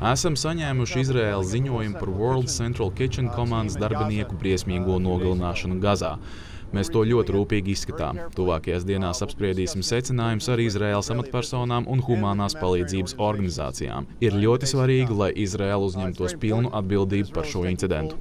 Esam saņēmuši Izraēlas ziņojumu par World Central Kitchen komandas darbinieku briesmīgo nogalināšanu Gazā. Mēs to ļoti rūpīgi izskatām. Tuvākajās dienās apspriedīsim secinājumus ar Izraēlas amatpersonām un humanās palīdzības organizācijām. Ir ļoti svarīgi, lai Izraēla uzņemtos pilnu atbildību par šo incidentu.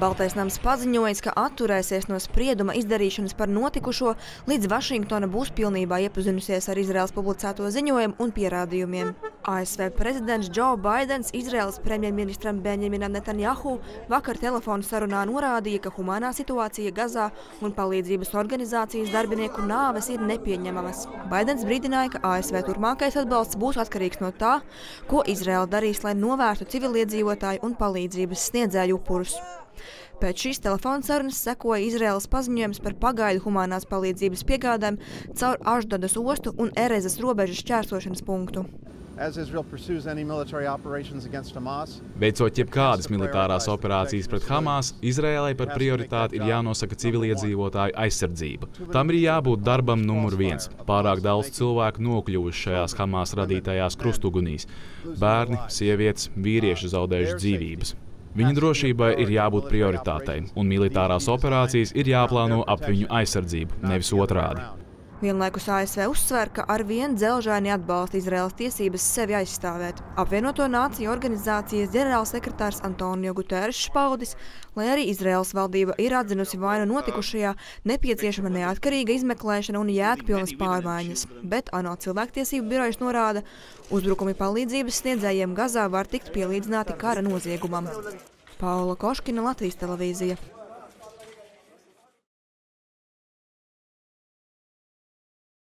Baltais nams paziņojis, ka atturēsies no sprieduma izdarīšanas par notikušo, līdz Vašingtona būs pilnībā iepazinusies ar Izraēlas publicēto ziņojumu un pierādījumiem. ASV prezidents Joe Bidens Izraēlas premjerministram Benjaminam Netanyahu vakar telefonu sarunā norādīja, ka humanā situācija Gazā un palīdzības organizācijas darbinieku nāves ir nepieņemamas. Baidens brīdināja, ka ASV turpmākais atbalsts būs atkarīgs no tā, ko Izraēla darīs, lai novērstu civiliedzīvotāju un palīdzības sniedzēju upurus. Pēc šīs telefona sarunas sekoja Izraēlas paziņojums par pagaidu humanās palīdzības piegādēm caur Ašdodas ostu un Erezas robežas šķērsošanas punktu. Veicot jebkādas militārās operācijas pret Hamas, Izraēlai par prioritāti ir jānosaka civiliedzīvotāju aizsardzība. Tam ir jābūt darbam numur 1. Pārāk daudz cilvēku nokļuvuši šajās Hamas radītajās krustugunīs. Bērni, sievietes, vīrieši zaudējuši dzīvības. Viņa drošībai ir jābūt prioritātei, un militārās operācijas ir jāplāno ap viņu aizsardzību, nevis otrādi. Vienlaikus ASV uzsver, ka arvien dzelžaini atbalsta Izraēlas tiesības sevi aizstāvēt. Apvienoto nāciju organizācijas ģenerālsekretārs Antonijs Guterēs paudis, lai arī Izraēlas valdība ir atzinusi vainu notikušajā, nepieciešama neatkarīga izmeklēšana un jēgpilnas pārmaiņas. Bet ANO cilvēktiesību birojas norāda, uzbrukumi palīdzības sniedzējiem Gazā var tikt pielīdzināti kara noziegumam. Paula Košķina, Latvijas televīzija.